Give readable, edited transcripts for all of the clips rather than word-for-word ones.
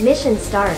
Mission start.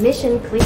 Mission clear.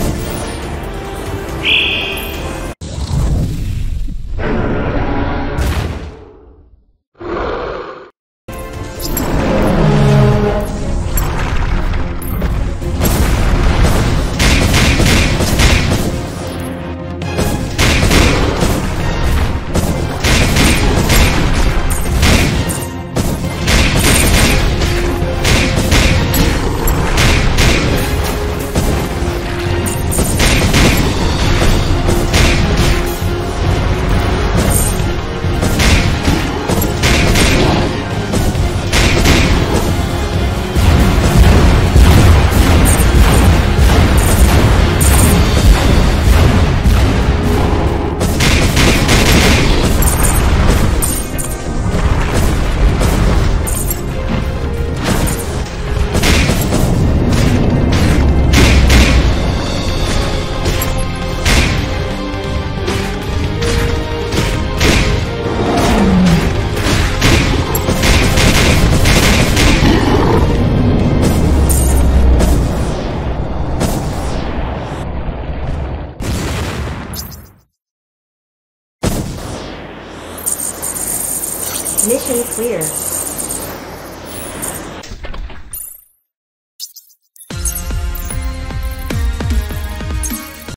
clear.